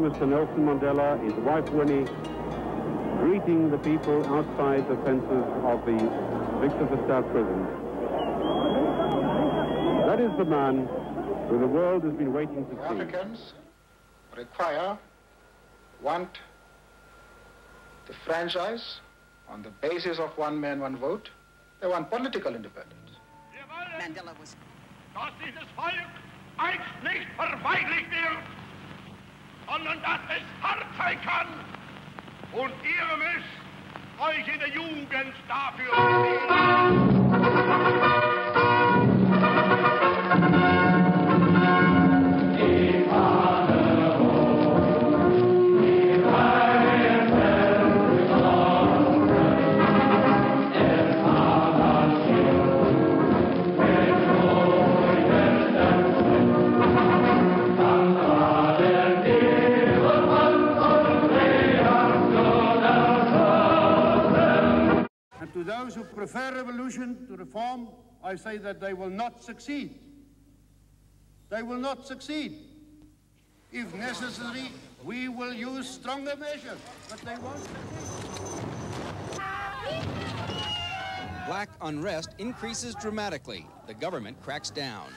Prime Minister Nelson Mandela, his wife Winnie, greeting the people outside the fences of the Victor Verster prison. That is the man who the world has been waiting to see. Africans want the franchise on the basis of one man, one vote. They want political independence. Mandela was... dass dieses Volk eins nicht verweichlich wird, sondern dass es hart sein kann. Und ihr müsst euch in der Jugend dafür To those who prefer revolution to reform, I say that they will not succeed. They will not succeed. If necessary, we will use stronger measures, but they won't succeed. Black unrest increases dramatically. The government cracks down.